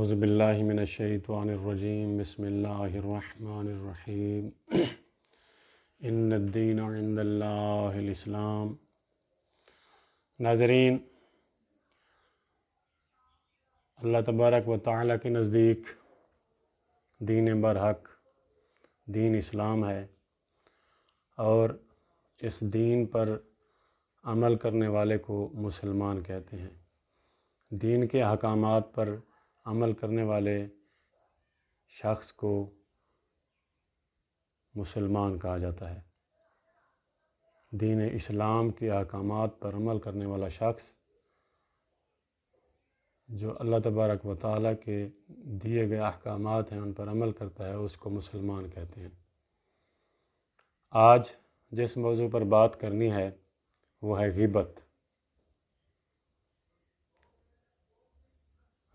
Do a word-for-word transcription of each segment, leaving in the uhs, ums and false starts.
औज़ु बिल्लाहि मिनश्शैतानिर्रजीम बिस्मिल्लाहिर्रहमानिर्रहीम इन्नद्दीन इंदल्लाहिल इस्लाम। नाज़रीन, अल्लाह तबारक व तआला के नज़दीक दीन बरहक दीन इस्लाम है और इस दीन पर अमल करने वाले को मुसलमान कहते हैं। दीन के अहकामात पर अमल करने वाले शख्स को मुसलमान कहा जाता है। दीन इस्लाम के अहकामात पर अमल करने वाला शख्स जो अल्लाह तबारक व तआला के दिए गए अहकामात हैं उन पर अमल करता है उसको मुसलमान कहते हैं। आज जिस मौजू पर बात करनी है वो है ग़ीबत।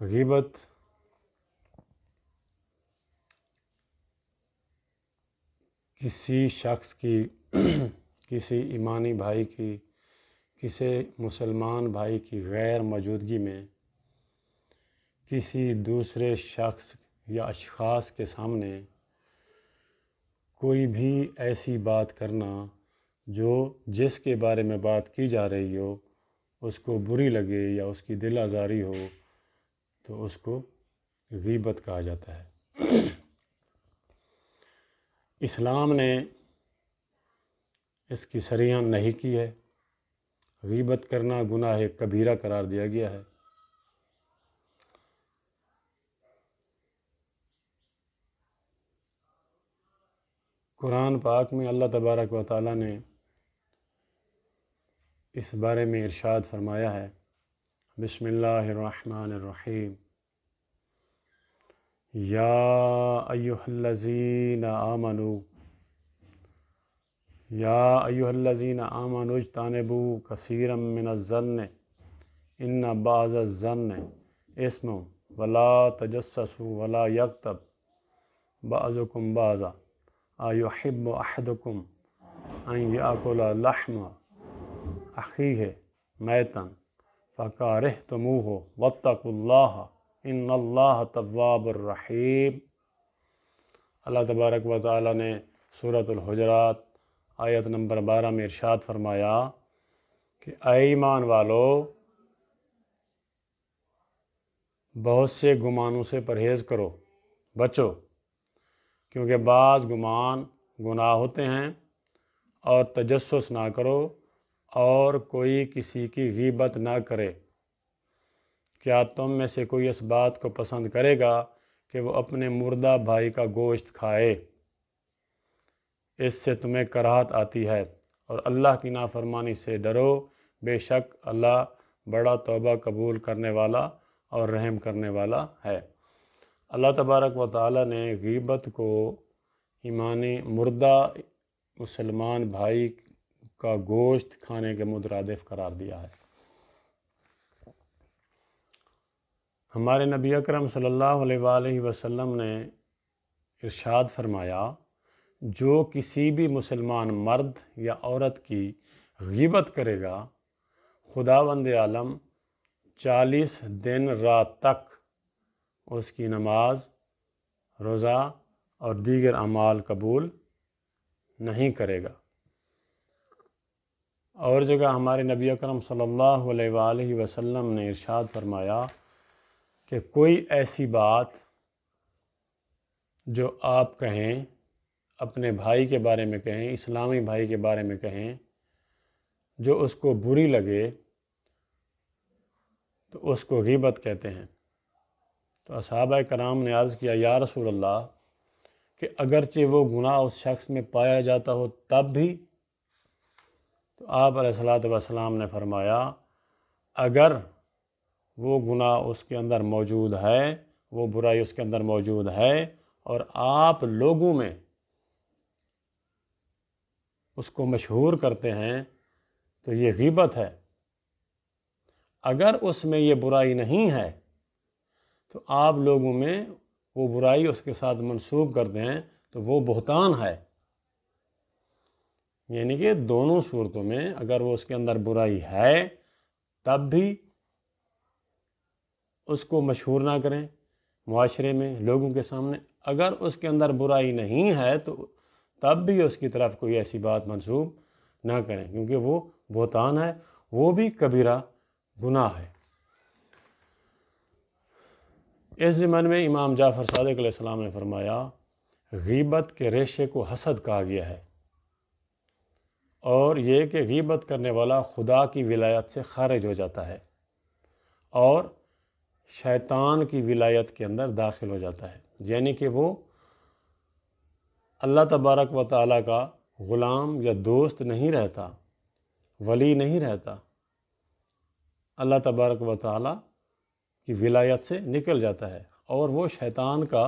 ग़ीबत किसी शख्स की, किसी ईमानी भाई की, किसी मुसलमान भाई की गैर मौजूदगी में किसी दूसरे शख्स या अशख़ास के सामने कोई भी ऐसी बात करना जो जिसके बारे में बात की जा रही हो उसको बुरी लगे या उसकी दिल आज़ारी हो तो उसको ग़ीबत कहा जाता है। इस्लाम ने इसकी सरीहान नहीं की है। ग़ीबत करना गुनाह कबीरा करार दिया गया है। कुरान पाक में अल्लाह तबारक व तआला ने इस बारे में इरशाद फरमाया है, बिस्मिल्लाहिर्रहमानिर्रहीम, या अय्युहल्लज़ीना आमनू या अय्युहल्लज़ीना आमनू इज्तनिबू कसीरम मिनज़्ज़न्न इन्ना बाज़ज़न्न इस्मुन वला तजस्ससू वला यग़्तब बाज़ुकुम बाज़ा अयुहिब्बु अहदुकुम अन याकुला लहमा अख़ीहि मैतन फ़कारिहतमुहु वत्तक़ुल्लाहा इन्नल्लाहा तव्वाबुर रहीम। अल्लाह तबारक व तआला ने सूरतुल हुजरात आयत नंबर बारह में इरशाद फरमाया कि ऐ ईमान वालो, बहुत से गुमानों से परहेज़ करो, बचो, क्योंकि बाज़ गुमान गुनाह होते हैं, और तजस्सुस ना करो और कोई किसी की ग़ीबत ना करे। क्या तुम में से कोई इस बात को पसंद करेगा कि वो अपने मुर्दा भाई का गोश्त खाए? इससे तुम्हें कराहत आती है और अल्लाह की नाफरमानी से डरो, बेशक अल्लाह बड़ा तौबा कबूल करने वाला और रहम करने वाला है। अल्लाह तबारक व तआला ने ग़ीबत को ईमानी मुर्दा मुसलमान भाई का गोश्त खाने के मुतरादिफ करार दिया है। हमारे नबी अकरम सल्लल्लाहु अलैहि वसल्लम ने इरशाद फरमाया, जो किसी भी मुसलमान मर्द या औरत की ग़ीबत करेगा, खुदावंद आलम चालीस दिन रात तक उसकी नमाज, रोज़ा और दीगर अमाल कबूल नहीं करेगा। और जगह हमारे नबी अकरम सल्लल्लाहु अलैहि वसल्लम ने इरशाद फरमाया कि कोई ऐसी बात जो आप कहें, अपने भाई के बारे में कहें, इस्लामी भाई के बारे में कहें, जो उसको बुरी लगे तो उसको ग़ीबत कहते हैं। तो असहाबा कराम ने अर्ज़ किया, या रसूल अल्लाह, कि अगरचे वो गुनाह उस शख्स में पाया जाता हो तब भी? तो आप अलैहिस्सलातु वस्सलाम ने फरमाया, अगर वो गुनाह उसके अंदर मौजूद है, वो बुराई उसके अंदर मौजूद है और आप लोगों में उसको मशहूर करते हैं तो ये ग़ीबत है। अगर उसमें ये बुराई नहीं है तो आप लोगों में वो बुराई उसके साथ मंसूब करते हैं तो वो बुहतान है। यानी कि दोनों सूरतों में, अगर वो उसके अंदर बुराई है तब भी उसको मशहूर ना करें, माशरे में, लोगों के सामने, अगर उसके अंदर बुराई नहीं है तो तब भी उसकी तरफ कोई ऐसी बात मंसूब ना करें, क्योंकि वो बोतान है, वो भी कबीरा गुनाह है। इस ज़मन में इमाम जाफ़र सादिक़ अलैहिस्सलाम ने फरमाया, गीबत के रेशे को हसद कहा गया है, और ये कि गीबत करने वाला खुदा की विलायत से खारिज हो जाता है और शैतान की विलायत के अंदर दाखिल हो जाता है, यानी कि वो अल्लाह तबारक व तआला का ग़ुलाम या दोस्त नहीं रहता, वली नहीं रहता, अल्लाह तबारक व तआला की विलायत से निकल जाता है और वो शैतान का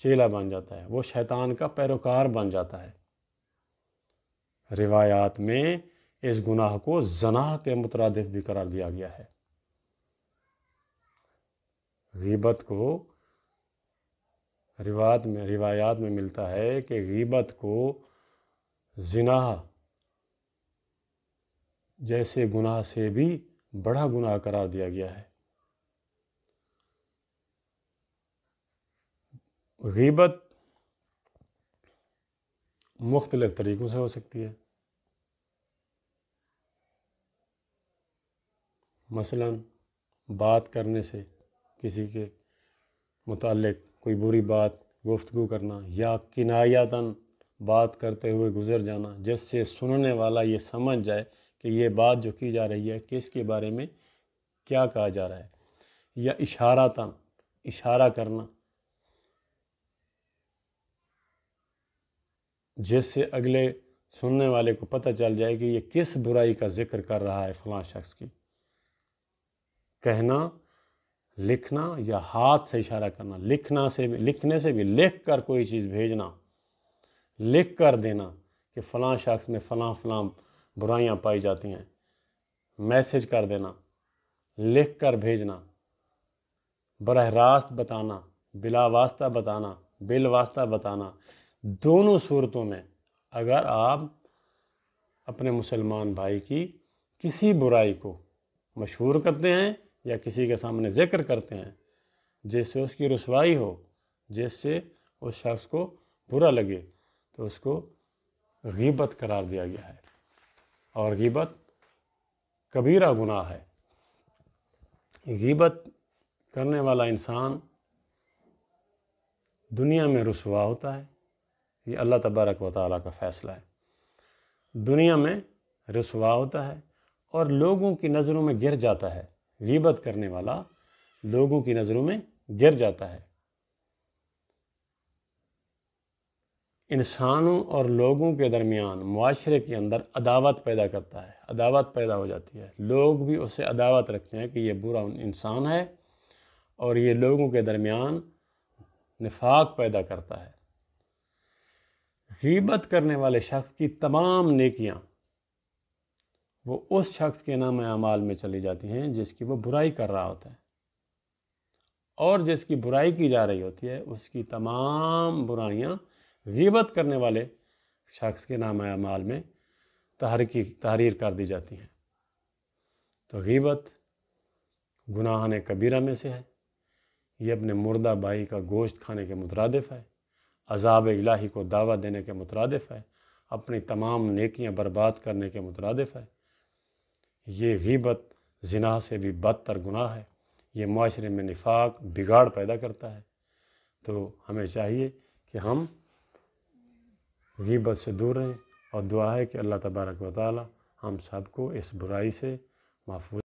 चेला बन जाता है, वो शैतान का पैरोकार बन जाता है। रिवायात में इस गुनाह को ज़नाह के मुतरादिफ भी करार दिया गया है। गीबत को रिवायात में रिवायात में मिलता है कि गीबत को ज़िनाह जैसे गुनाह से भी बड़ा गुनाह करार दिया गया है। गीबत मुख्तलिफ तरीक़ों से हो सकती है, मसलन बात करने से, किसी के मुतालिक कोई बुरी बात गुफ्तगू करना, या किनायतन बात करते हुए गुज़र जाना, जिससे सुनने वाला ये समझ जाए कि ये बात जो की जा रही है किसके बारे में क्या कहा जा रहा है, या इशारातन इशारा करना जिससे अगले सुनने वाले को पता चल जाए कि ये किस बुराई का जिक्र कर रहा है फ़लाँ शख्स की। कहना, लिखना या हाथ से इशारा करना, लिखना से भी लिखने से भी लिख कर कोई चीज़ भेजना, लिख कर देना कि फ़लाँ शख्स में फ़लाँ फ़लाँ बुराइयाँ पाई जाती हैं, मैसेज कर देना, लिख कर भेजना, बरह रास्त बताना, बिला वास्ता बताना, बिल वास्ता बताना, दोनों सूरतों में अगर आप अपने मुसलमान भाई की किसी बुराई को मशहूर करते हैं या किसी के सामने ज़िक्र करते हैं जिससे उसकी रुसवाई हो, जिससे उस शख्स को बुरा लगे, तो उसको गीबत करार दिया गया है, और गीबत कबीरा गुनाह है। गीबत करने वाला इंसान दुनिया में रुसवा होता है, ये अल्लाह तबारक व तआला का फ़ैसला है, दुनिया में रुसवा होता है और लोगों की नज़रों में गिर जाता है। गीबत करने वाला लोगों की नज़रों में गिर जाता है, इंसानों और लोगों के दरमियान, मुआशरे के अंदर अदावत पैदा करता है, अदावत पैदा हो जाती है, लोग भी उससे अदावत रखते हैं कि ये बुरा इंसान है, और ये लोगों के दरमियान निफाक पैदा करता है। गीबत करने वाले शख्स की तमाम नेकियाँ वो उस शख्स के नाम अमाल में चली जाती हैं जिसकी वो बुराई कर रहा होता है, और जिसकी बुराई की जा रही होती है उसकी तमाम बुराइयाँ गीबत करने वाले शख्स के नाम अमाल में तहरीकी तहरीर कर दी जाती हैं। तो गीबत गुनाहाने कबीरा में से है, ये अपने मुर्दा भाई का गोश्त खाने के मुतरादिफ है, अज़ाब इलाही को दावा देने के मुतरादिफ है, अपनी तमाम नेकियाँ बर्बाद करने के मुतरादिफ है। ये गीबत ज़िना से भी बदतर गुनाह है, ये माशरे में निफाक बिगाड़ पैदा करता है। तो हमें चाहिए कि हम गीबत से दूर रहें, और दुआ है कि अल्लाह तबारक व तआला हम सबको इस बुराई से महफूज